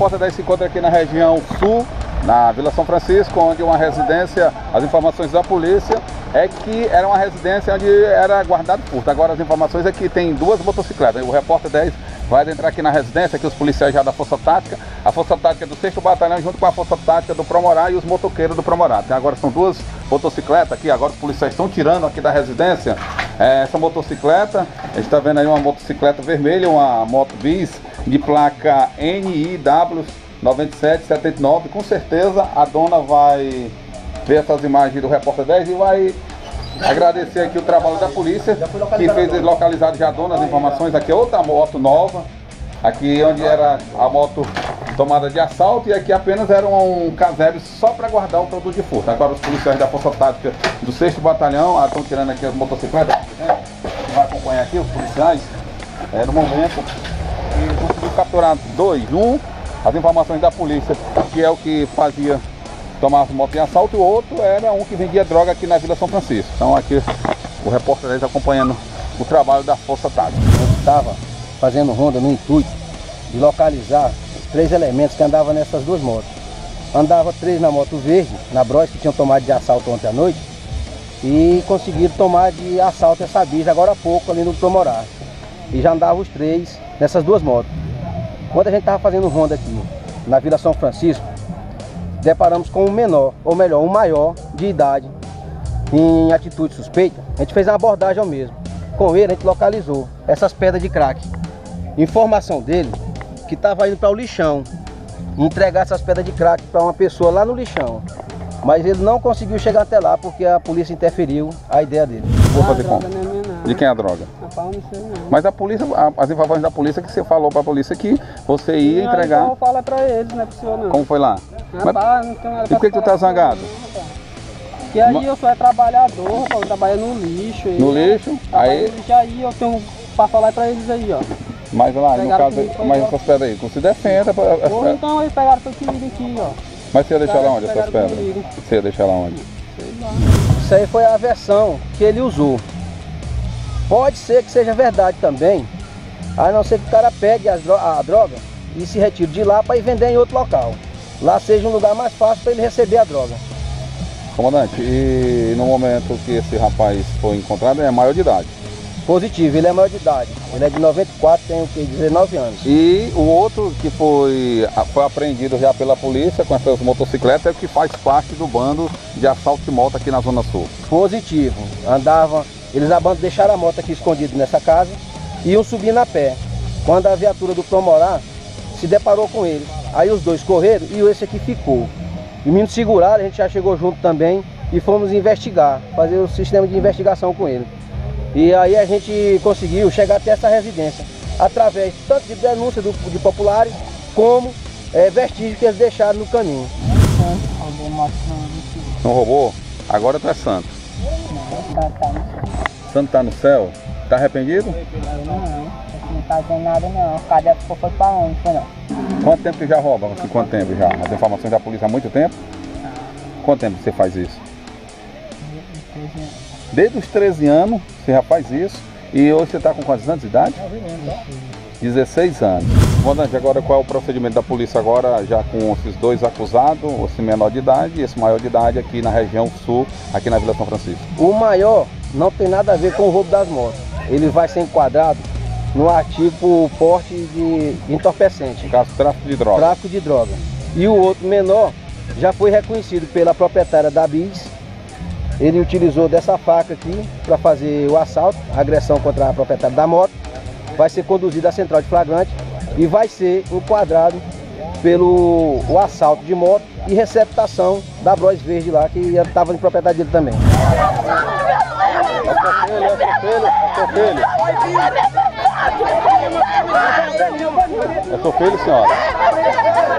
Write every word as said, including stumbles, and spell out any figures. Porta dez se encontra aqui na região sul, na Vila São Francisco, onde uma residência, as informações da polícia é que era uma residência onde era guardado furto. Agora as informações é que tem duas motocicletas. O repórter dez vai adentrar aqui na residência, que os policiais já da Força Tática, a Força Tática do sexto Batalhão, junto com a Força Tática do Promorar e os motoqueiros do Promorar. Então, agora são duas motocicletas aqui, agora os policiais estão tirando aqui da residência é, essa motocicleta. A gente está vendo aí uma motocicleta vermelha, uma moto Biz de placa N I W nove sete sete nove. Com certeza a dona vai ver essas imagens do repórter dez e vai agradecer aqui o trabalho da polícia, que fez localizar já a dona as informações. Aqui é outra moto nova, aqui onde era a moto tomada de assalto, e aqui apenas era um casebre só para guardar o produto de furto. Agora os policiais da Força Tática do sexto Batalhão estão tirando aqui as motocicletas, né? Vai acompanhar aqui os policiais, é, no momento, e conseguiu capturar dois, um, as informações da polícia, que é o que fazia tomar as motos em assalto, e o outro era um que vendia droga aqui na Vila São Francisco. Então aqui o repórter dez acompanhando o trabalho da Força Tática. Eu estava fazendo ronda no intuito de localizar os três elementos que andavam nessas duas motos. Andava três na moto verde, na Bros, que tinham tomado de assalto ontem à noite, e conseguiram tomar de assalto essa Biz agora há pouco ali no Promorar. E já andavam os três nessas duas motos. Quando a gente estava fazendo ronda aqui na Vila São Francisco, deparamos com um menor, ou melhor, um maior de idade, em atitude suspeita. A gente fez uma abordagem ao mesmo. Com ele a gente localizou essas pedras de crack. Informação dele que estava indo para o lixão, entregar essas pedras de crack para uma pessoa lá no lixão. Mas ele não conseguiu chegar até lá porque a polícia interferiu a ideia dele. Vou fazer conta. De quem é a droga? Rapaz, não sei não. Mas a polícia, as informações da polícia que você falou para a polícia que você ia não, entregar. Então eu falo para eles, não é possível não. Como foi lá? Rapaz, mas... não tem nada. E por que, que tu tá zangado? Porque aí eu sou é trabalhador, eu trabalho no lixo. Aí, no lixo? Aí... No lixo, aí eu tenho para falar para eles aí, ó. Mas lá, pegaram no caso, comigo, mas essas pedras aí, você defenda. Pra... Ou então eles pegaram seu comigo aqui, ó. Mas você ia deixar lá onde essas pedras? Comigo. Você ia deixar lá onde? Sei lá. Isso aí foi a versão que ele usou. Pode ser que seja verdade também, a não ser que o cara pegue a droga e se retire de lá para ir vender em outro local. Lá seja um lugar mais fácil para ele receber a droga. Comandante, e no momento que esse rapaz foi encontrado, ele é maior de idade? Positivo, ele é maior de idade. Ele é de noventa e quatro, tem o que, dezenove anos. E o outro que foi, foi apreendido já pela polícia com essas motocicletas é o que faz parte do bando de assalto de moto aqui na Zona Sul? Positivo. Andava, eles deixaram a moto aqui escondida nessa casa e iam subindo a pé. Quando a viatura do Promorar se deparou com eles, aí os dois correram e esse aqui ficou. E me seguraram, a gente já chegou junto também e fomos investigar, fazer o sistema de investigação com ele. E aí a gente conseguiu chegar até essa residência, através tanto de denúncia do, de populares, como é, vestígio que eles deixaram no caminho. Não roubou? Agora tu é santo. Santo tá no céu? Tá arrependido? Não. Não tá fazendo nada não, a cadeia ficou foi pra onde, foi não. Quanto tempo que já rouba? Assim, quanto tempo já? As informações da polícia há muito tempo? Quanto tempo você faz isso? Desde os treze anos você já faz isso, e hoje você está com quantos anos de idade? dezesseis anos. Comandante, agora qual é o procedimento da polícia agora, já com esses dois acusados, esse menor de idade e esse maior de idade aqui na região sul, aqui na Vila São Francisco? O maior não tem nada a ver com o roubo das motos, ele vai ser enquadrado no artigo porte de entorpecente. No caso, tráfico de droga. Tráfico de droga. E o outro menor já foi reconhecido pela proprietária da Biz. Ele utilizou dessa faca aqui para fazer o assalto, a agressão contra a proprietária da moto. Vai ser conduzido à central de flagrante e vai ser enquadrado pelo o assalto de moto e receptação da Bros verde lá, que estava de propriedade dele também. É seu filho, senhora?